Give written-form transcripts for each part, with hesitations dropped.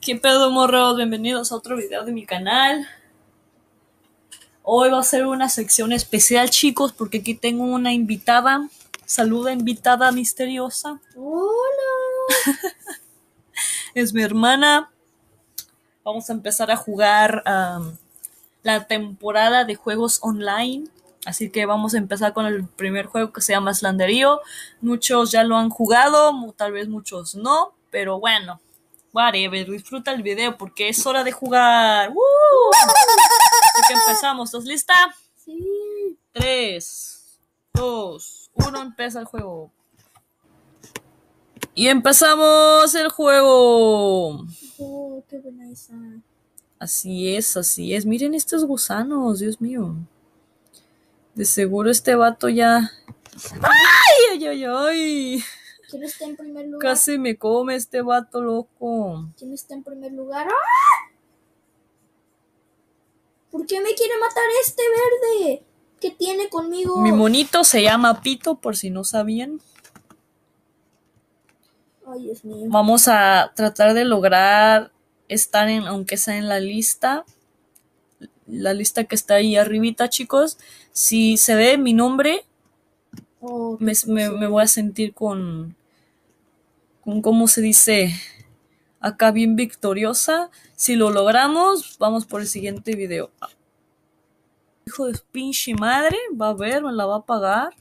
¿Qué pedo, morros? Bienvenidos a otro video de mi canal. Hoy va a ser una sección especial, chicos, porque aquí tengo una invitada. Saluda, invitada misteriosa. Hola. Es mi hermana. Vamos a empezar a jugar la temporada de juegos online. Así que vamos a empezar con el primer juego que se llama Slither.io. Muchos ya lo han jugado, tal vez muchos no, pero bueno, whatever, disfruta el video porque es hora de jugar. ¡Woo! Así que empezamos, ¿estás lista? Sí. 3, 2, 1, empieza el juego. Y empezamos el juego. Oh, qué buena esa. Así es, así es. Miren estos gusanos, Dios mío. De seguro este vato ya... ¡Ay, ay, ay, ay! ¿Quién está en primer lugar? Casi me come este vato, loco. ¿Quién está en primer lugar? ¡Ah! ¿Por qué me quiere matar este verde? ¿Qué tiene conmigo? Mi monito se llama Pito, por si no sabían. Ay, Dios mío. Vamos a tratar de lograr estar en, aunque sea en la lista... La lista que está ahí arribita, chicos. Si se ve mi nombre, oh, me voy a sentir con ¿cómo se dice? Acá bien victoriosa. Si lo logramos, vamos por el siguiente video. Hijo de pinche madre, va a ver, me la va a pagar.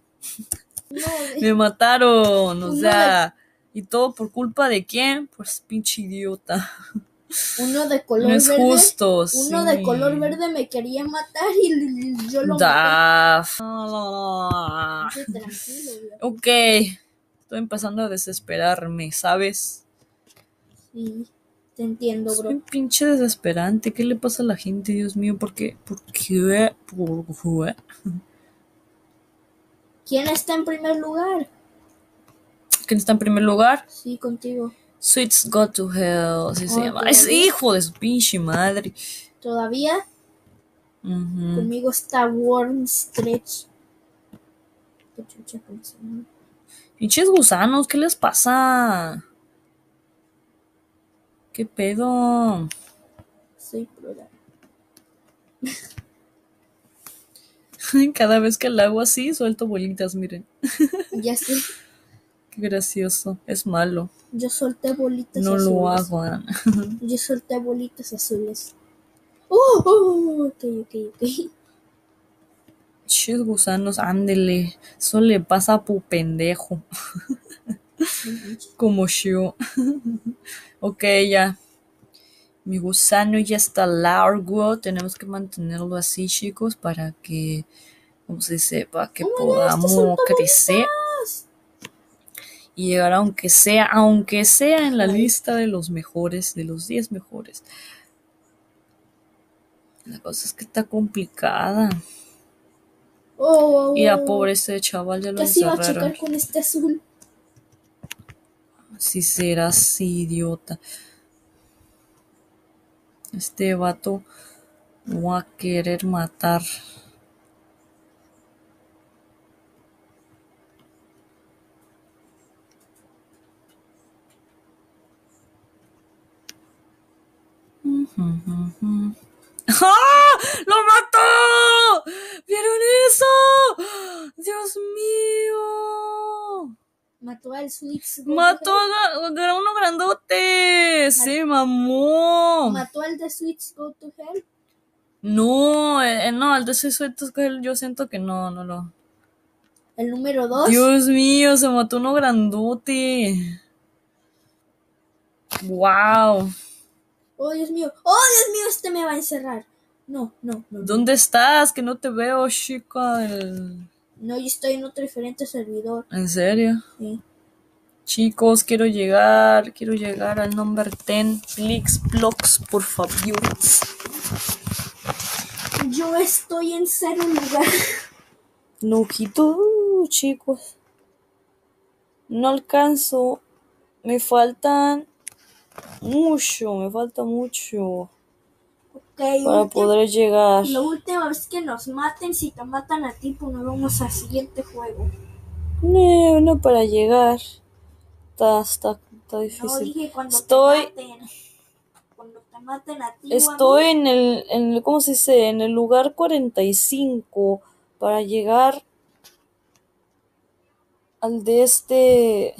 No, me mataron, o sea, y todo por culpa de quién, pues pinche idiota. Uno de color verde. No es justo. Uno de color verde me quería matar y yo lo maté. Tranquilo, ok. Estoy empezando a desesperarme, ¿sabes? Sí, te entiendo, bro. Soy un pinche desesperante. ¿Qué le pasa a la gente, Dios mío? ¿Por qué? ¿Por qué? ¿Por qué? ¿Quién está en primer lugar? ¿Quién está en primer lugar? Sí, contigo. Sweets Go to Hell, así se llama. Es hijo de su pinche madre. ¿Todavía? Conmigo está Worm Stretch. ¿Qué chucha pensando? Pinches gusanos, ¿qué les pasa? ¿Qué pedo? Soy plural. Cada vez que la hago así, suelto bolitas, miren. Ya sé. Qué gracioso, es malo. Yo solté bolitas azules. No lo hago, Ana. Yo solté bolitas azules. Ok. Chis gusanos, ándele. Eso le pasa a tu pendejo. Como yo. Ok, ya. Mi gusano ya está largo. Tenemos que mantenerlo así, chicos, para que, ¿cómo se dice? Para que podamos crecer. Y llegar aunque sea en la lista de los mejores, de los 10 mejores. La cosa es que está complicada. Y a pobre ese chaval ya lo encerraron. Casi va a chocar con este azul. Si será así, idiota. Este vato no va a querer matar. ¡Ah! ¡Lo mató! ¿Vieron eso? ¡Dios mío! Mató al Switch. Mató a uno grandote. Sí, mamó. ¿Mató al de Switch Go to Hell? No, no, al de Switch Go to Hell yo siento que no. ¿El número 2? Dios mío, se mató uno grandote. ¡Wow! Oh, Dios mío, este me va a encerrar. No. ¿Dónde estás? Que no te veo, chica. No, yo estoy en otro diferente servidor. ¿En serio? Sí. Chicos, quiero llegar al number 10. Flix, Blox, por favor. Yo estoy en cero lugar. No quito, chicos. No alcanzo. Me falta mucho okay, para poder llegar. La última vez que nos maten, si te matan a ti, pues nos vamos al siguiente juego. No, para llegar. Está difícil. No, dije cuando te maten. Estoy en el ¿cómo se dice? En el lugar 45 para llegar al de este.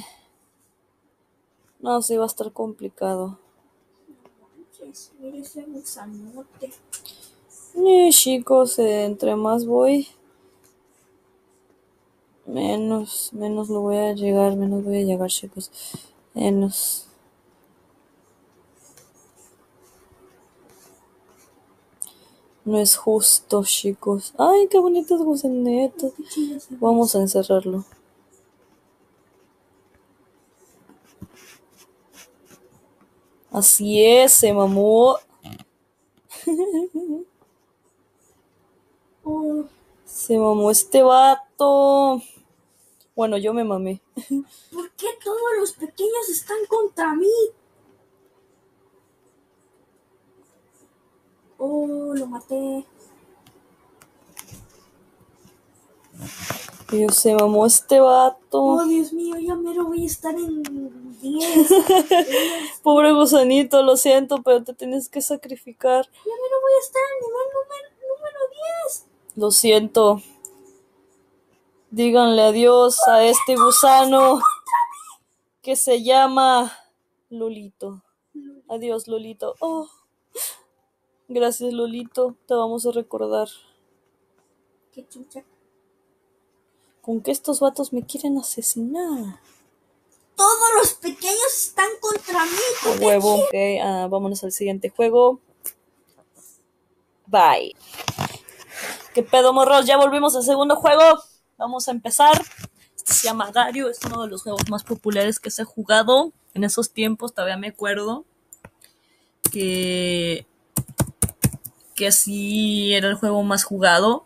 No, sí va a estar complicado. Mira ese gusanote. Chicos, entre más voy, menos lo voy a llegar, chicos. Menos. No es justo, chicos. Ay, qué bonitos gusanetos. Vamos a encerrarlo. Así es, se mamó. Se mamó este vato. Bueno, yo me mamé. ¿Por qué todos los pequeños están contra mí? Oh, lo maté. Dios, se mamó este vato. Oh, Dios mío, ya mero voy a estar en 10. Pobre gusanito, lo siento, pero te tienes que sacrificar. Ya mero voy a estar en nivel número 10. Lo siento. Díganle adiós a este gusano que se llama Lolito. Adiós, Lolito. Oh. Gracias, Lolito, te vamos a recordar. Qué chucha. Con que estos vatos me quieren asesinar. Todos los pequeños están contra mí. Con huevo. Ok, vámonos al siguiente juego. Bye. ¿Qué pedo, morros? Ya volvimos al segundo juego. Vamos a empezar. Este se llama Agario. Es uno de los juegos más populares que se ha jugado en esos tiempos. Todavía me acuerdo que así era el juego más jugado.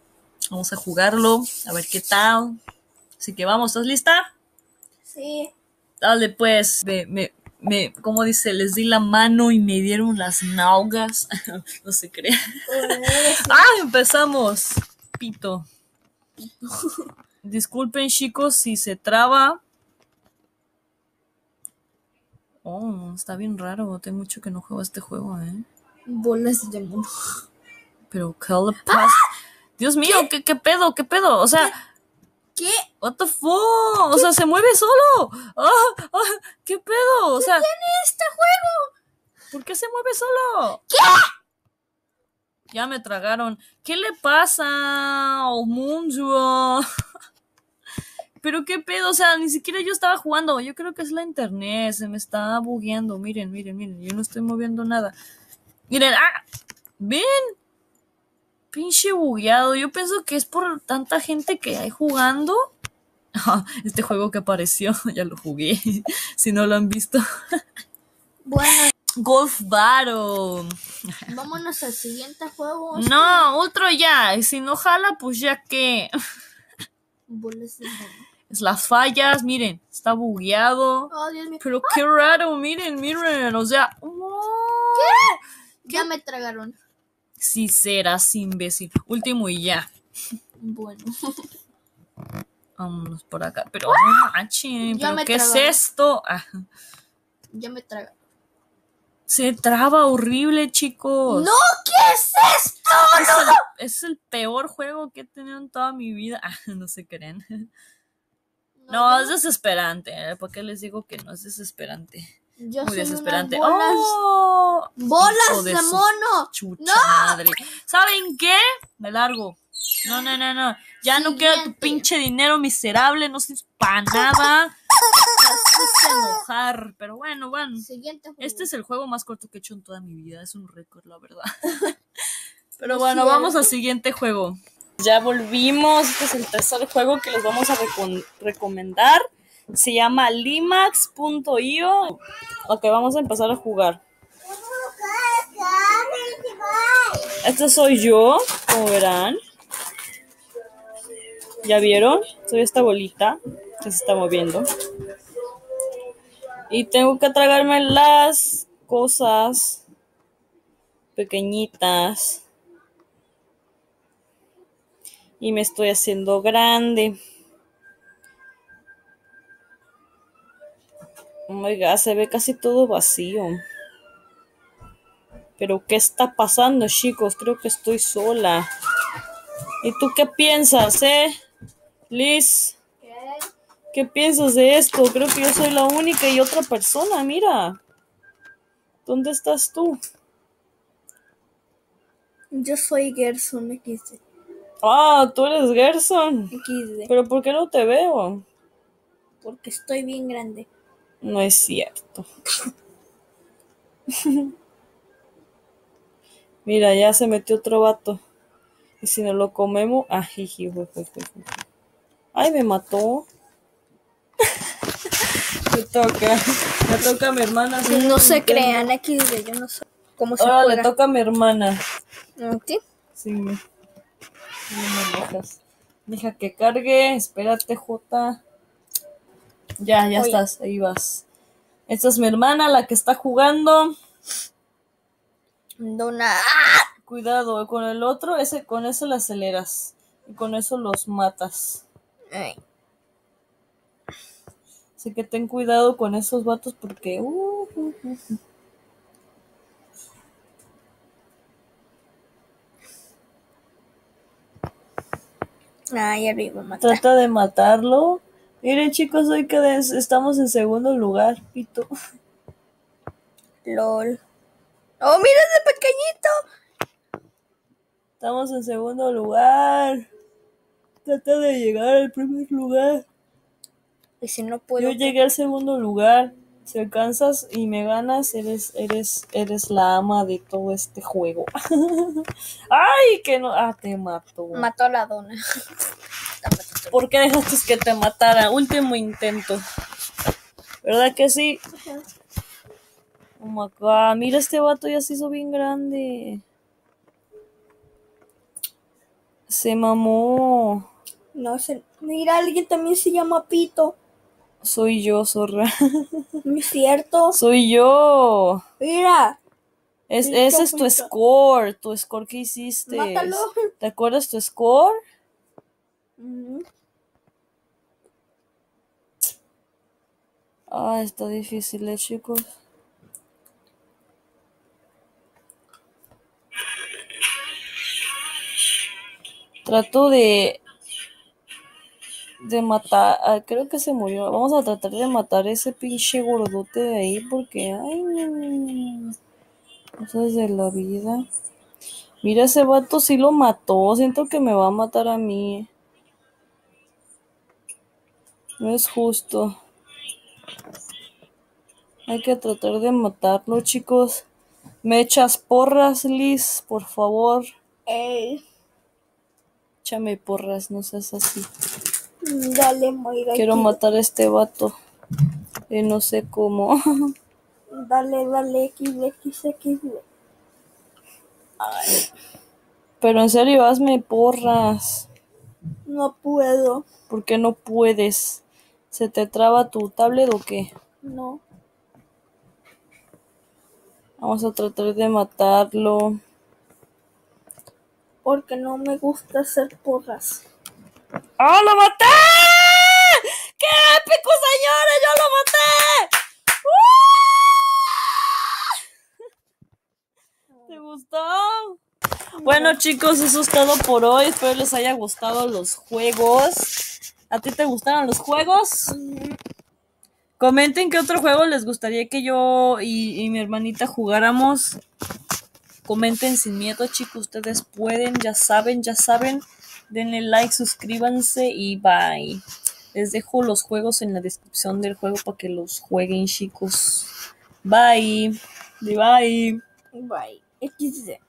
Vamos a jugarlo, a ver qué tal. Así que vamos, ¿estás lista? Sí. Dale pues, ¿cómo dice? Les di la mano y me dieron las nalgas. No se crea. ¡Ah, empezamos! Pito. Disculpen, chicos, si se traba. Oh, está bien raro. Tengo mucho que no juego a este juego, Bolas de mono. Pero ¿qué le pasa? Dios mío, ¿qué pedo? O sea, ¿qué? What the fuck? O sea, se mueve solo. ¿Qué pedo? O sea, ¿qué tiene este juego? ¿Por qué se mueve solo? ¿Qué? Ya me tragaron. ¿Qué le pasa al mundo? Pero ¿qué pedo? O sea, ni siquiera yo estaba jugando. Yo creo que es la internet. Se me está bugueando. Miren. Yo no estoy moviendo nada. Miren, ven, pinche bugueado. Yo pienso que es por tanta gente que hay jugando. Este juego que apareció, ya lo jugué, si no lo han visto. Bueno. Golf Battle. Vámonos al siguiente juego. No, otro ya, y si no jala, pues ya que. Las fallas, miren, está bugueado. Oh, Dios mío. Pero qué raro, miren, o sea. ¿Qué? Ya me tragaron. Sí serás, imbécil. Último y ya. Bueno. Vámonos por acá. Pero, manche, ¿pero qué tragaron? Es esto? Ya me tragaron. Se traba horrible, chicos. ¡No! ¿Qué es esto? Es el peor juego que he tenido en toda mi vida. No se creen. No, es desesperante. ¿Por qué les digo que no es desesperante? Yo muy desesperante. Bolas, ¡oh! ¡Bolas de mono! Chucha, ¡no! Madre. ¿Saben qué? Me largo. No. Ya siguiente. No quiero tu pinche dinero miserable. No sirves para nada. Te haces enojar. Pero bueno. Siguiente juego. Este es el juego más corto que he hecho en toda mi vida. Es un récord, la verdad. Pero bueno, vamos al siguiente juego. Ya volvimos. Este es el tercer juego que les vamos a recomendar. Se llama limax.io. Ok, vamos a empezar a jugar. Este soy yo, como verán. ¿Ya vieron? Soy esta bolita que se está moviendo. Y tengo que tragarme las cosas pequeñitas. Y me estoy haciendo grande. Oh my God, se ve casi todo vacío. Pero ¿qué está pasando, chicos? Creo que estoy sola. ¿Y tú qué piensas, Liz? ¿Qué piensas de esto? Creo que yo soy la única y otra persona, mira. ¿Dónde estás tú? Yo soy Gerson XD. Ah, tú eres Gerson XD. Pero ¿por qué no te veo? Porque estoy bien grande. No es cierto. Mira, ya se metió otro vato. Y si no lo comemos... Ah, jiji, ay, me mató. Me toca a mi hermana. No se crean aquí, yo no sé cómo se ahora juega. Le toca a mi hermana. ¿Sí? Sí. No me dejas. Deja que cargue. Espérate, Jota. Ya oye. Estás, ahí vas. Esta es mi hermana, la que está jugando. Dona. Cuidado, con el otro, con eso la aceleras. Y con eso los matas. Ay. Así que ten cuidado con esos vatos porque... Ay, arriba, matar. Trata de matarlo. Miren, chicos, hoy que estamos en segundo lugar, pito. LOL. ¡Oh, mira ese pequeñito! Estamos en segundo lugar. Trata de llegar al primer lugar. Y si no puedo... Yo llegué al segundo lugar. Si alcanzas y me ganas, eres la ama de todo este juego. ¡Ay, que no! Ah, te mató. Mató a la dona. ¿Por qué dejaste que te matara? Último intento. ¿Verdad que sí? Oh my God. Mira, este vato ya se hizo bien grande. Se mamó. No sé. Mira, alguien también se llama Pito. Soy yo, zorra. No es cierto. Soy yo. Mira. Ese es tu score. Tu score que hiciste. Mátalo. ¿Te acuerdas tu score? Uh-huh. Ah, está difícil, chicos. Trato de matar, creo que se murió. Vamos a tratar de matar ese pinche gordote de ahí porque ay, cosas de la vida. Mira, ese vato sí lo mató. Siento que me va a matar a mí. No es justo. Hay que tratar de matarlo, chicos. Me echas porras, Liz, por favor. Ey. Échame porras, no seas así. Dale, Moira. Quiero matar a este vato. No sé cómo. Dale, X. Ay. Pero en serio, hazme porras. No puedo. ¿Por qué no puedes? ¿Se te traba tu tablet o qué? No. Vamos a tratar de matarlo. Porque no me gusta hacer porras. ¡Ah, ¡oh, lo maté! ¡Qué épico, señores! ¡Yo lo maté! ¡Uh! ¿Te gustó? No. Bueno, chicos, eso es todo por hoy. Espero les haya gustado los juegos. ¿A ti te gustaron los juegos? Uh-huh. Comenten qué otro juego les gustaría que yo y mi hermanita jugáramos. Comenten sin miedo, chicos. Ustedes pueden, ya saben. Denle like, suscríbanse y bye. Les dejo los juegos en la descripción del juego para que los jueguen, chicos. Bye. Bye. Bye. XD.